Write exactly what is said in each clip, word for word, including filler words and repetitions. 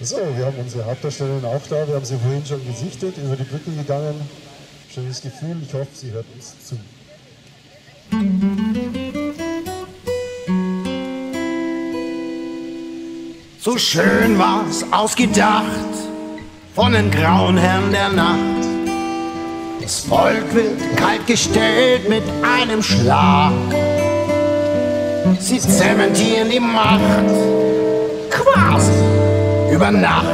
So, wir haben unsere Hauptdarstellerin auch da. Wir haben sie vorhin schon gesichtet, über die Brücke gegangen. Schönes Gefühl. Ich hoffe, sie hört uns zu. So schön war's ausgedacht von den grauen Herren der Nacht. Das Volk wird kaltgestellt mit einem Schlag. Sie zementieren die Macht quasi über Nacht.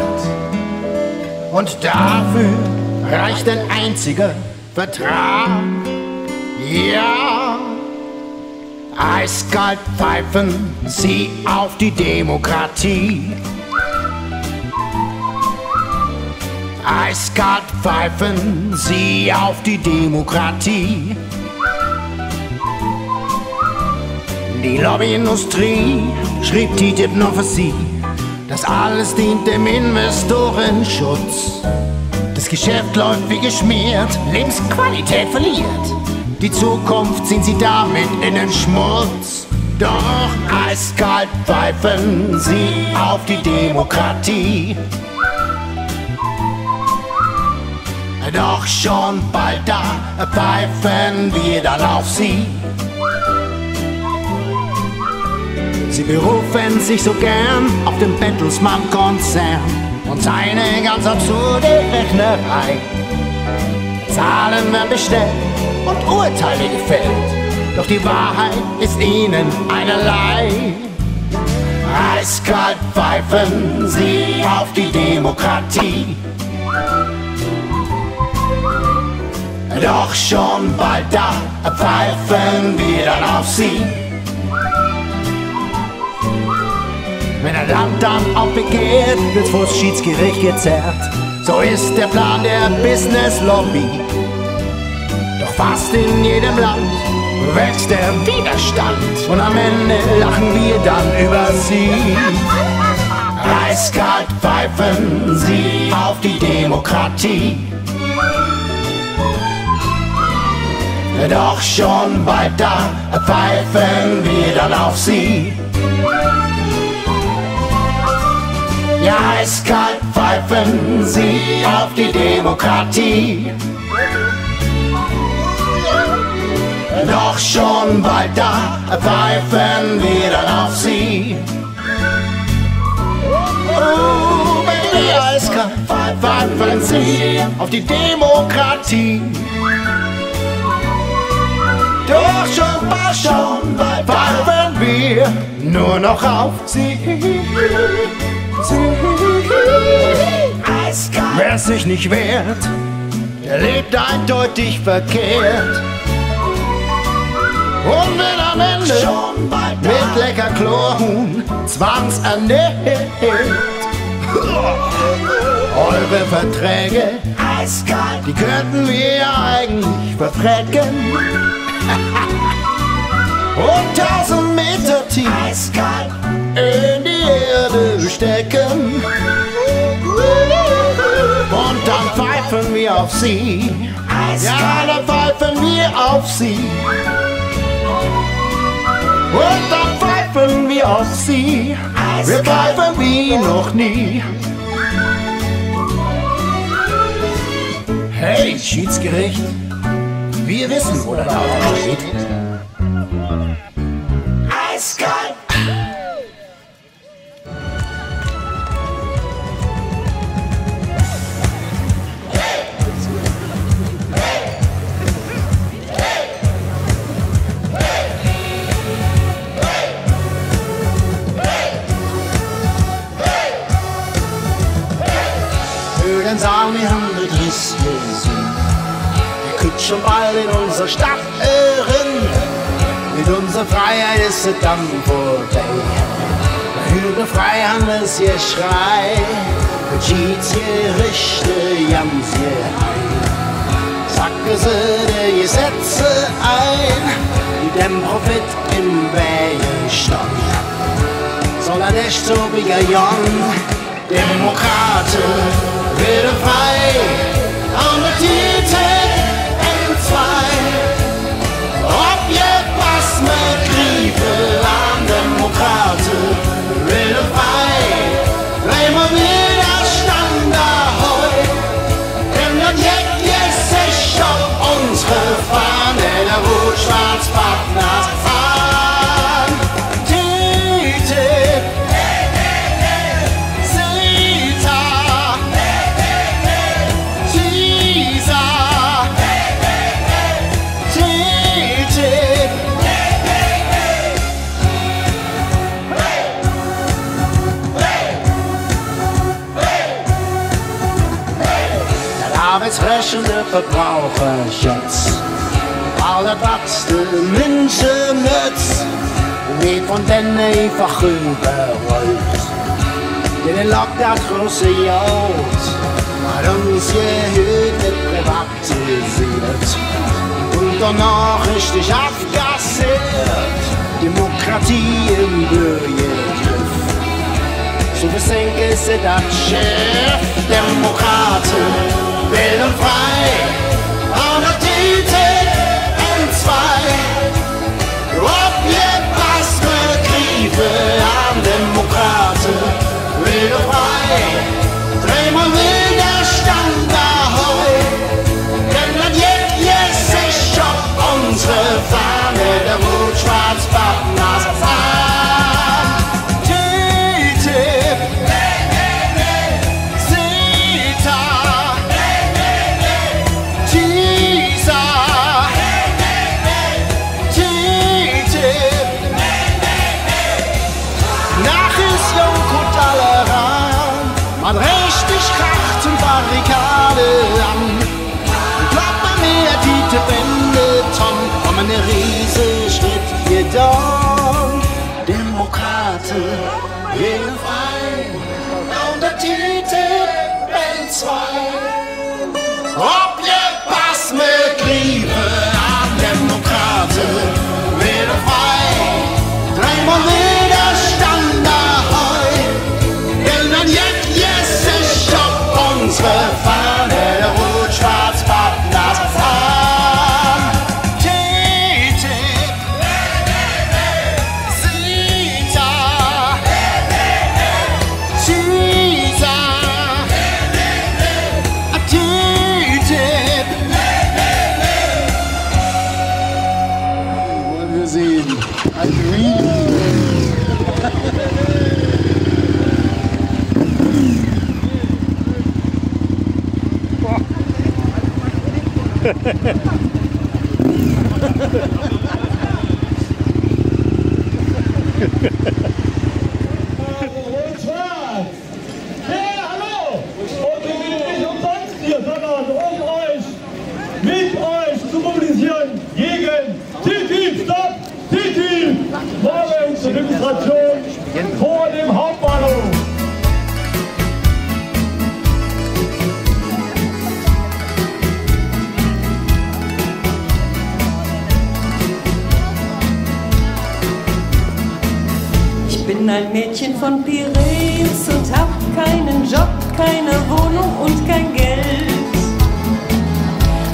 Und dafür reicht ein einziger Vertrag. Ja, eiskalt pfeifen sie auf die Demokratie. Eiskalt pfeifen sie auf die Demokratie. Die Lobbyindustrie schrieb T T I P nur für sie. Das alles dient dem Investorenschutz. Das Geschäft läuft wie geschmiert, Lebensqualität verliert. Die Zukunft ziehen sie damit in den Schmutz. Doch eiskalt pfeifen sie auf die Demokratie. Doch schon bald da pfeifen wir dann auf sie. Sie berufen sich so gern auf den Bertelsmann-Konzern und seine ganz absurde Rechnerei. Zahlen werden bestellt und Urteile gefällt, doch die Wahrheit ist ihnen einerlei. Eiskalt pfeifen sie auf die Demokratie. Doch schon bald da pfeifen wir dann auf sie. Wenn ein Land dann aufbegehrt, wird's vors Schiedsgericht gezerrt. So ist der Plan der Business-Lobby. Doch fast in jedem Land wächst der Widerstand. Und am Ende lachen wir dann über sie. Eiskalt pfeifen sie auf die Demokratie. Doch schon bald da pfeifen wir dann auf sie. Ja, eiskalt pfeifen sie auf die Demokratie. Doch schon bald da pfeifen wir dann auf sie. Oh, baby, eiskalt pfeifen sie auf die Demokratie. Doch schon bald, schon bald pfeifen wir nur noch auf sie. Eiskalt. Wer sich nicht wehrt, der lebt eindeutig verkehrt. Und wenn am Ende schon bald mit lecker Chlorhuhn zwangsernährt. Eure Verträge, eiskalt, die könnten wir eigentlich verfrecken. Und tausend Meter tief eiskalt in die Erde stecken. Und dann pfeifen wir auf sie. Eiskalt. Ja, dann pfeifen wir auf sie. Und dann pfeifen wir auf sie. Eiskalt. Wir pfeifen wie noch nie. Hey, Schiedsgericht, wir wissen, wo der Lauf steht. Eiskalt! Sagen wir haben mit Riss gesehen. Schon bald in unserer Stadt irren. Mit unserer Freiheit ist es dann vorbei. Über Freihandels ihr Schrei. Und Schiedsgerichte jammern sie ein. Sacken sie die Gesetze ein, die dem Profit im Wege stehen. Sondern nicht so wie ein Jung. Demokrate wieder frei. Und mit T T I P. Ob ihr was mögt. täuschende Verbraucherschutz. Alle Wachste Menschen nützt, wird von denen einfach überrollt. Denn er lockt das große Jod, hat uns Hütte privatisiert. Und danach richtig abgassiert, Demokratie im Bürgergriff. So versenken sie das Schiff. Demokraten, wild und frei, ohne T T I P. Ob ihr was begreife an Demokraten, wild und frei, dreh mal Widerstand ahoi. Denn dann jägt ihr sich auf unsere Fahne, der rot-schwarz-Backen aus Fahne. Demokraten, jeden Verein, unter T T I P L zwei. Ob ihr passt mit Liebe an Demokraten, jeden Verein, dreimal Widerstand ahoi. Denn dann jägt ihr sich auf unsere Fahne, der rot-schwarz-Backen das Fahne. Vor dem Hauptbahnhof. Ich bin ein Mädchen von Piräus und hab keinen Job, keine Wohnung und kein Geld.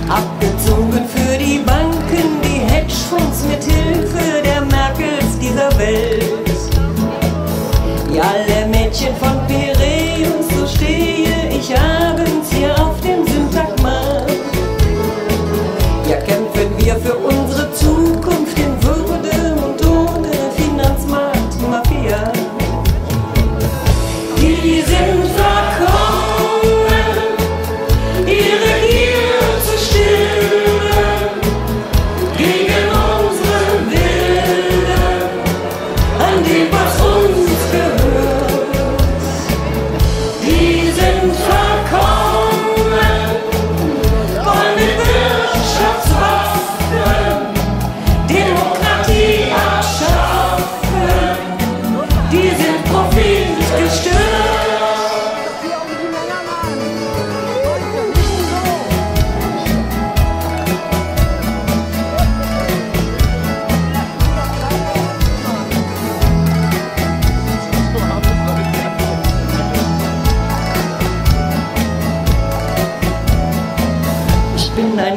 Abgezogen für die Banken, die Hedgefonds mit Hilfe der Merkels dieser Welt. Ja, alle Mädchen von Piräus, so stehe ich abends hier auf dem Synagmarkt. Ja, kämpfen wir für unsere Zukunft in Würde und ohne Finanzmarktmafia. Die sind verkommen, ihre Gier zu stillen, gegen unseren Willen, an dem was uns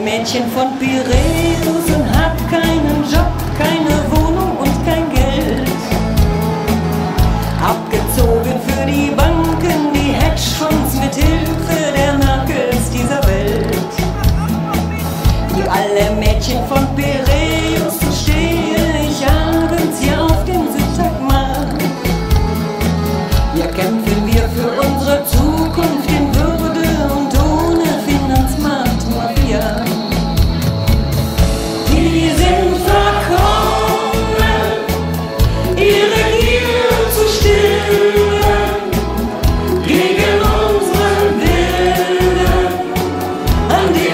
Mädchen von Piräus und hab keinen Job, keine Wohnung und kein Geld. Abgezogen für die Banken, die Hedgefonds mit Hilfe der Merkels dieser Welt. Wie alle Mädchen von Piräus so stehe ich abends hier auf dem Synagmarkt. Ja, kämpfen wir für unsere Zukunft in Würde und ohne Finanzmarktmafia. Gegen unseren Willen, an die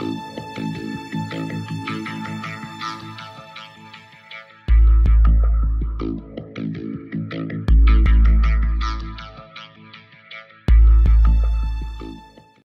Boom.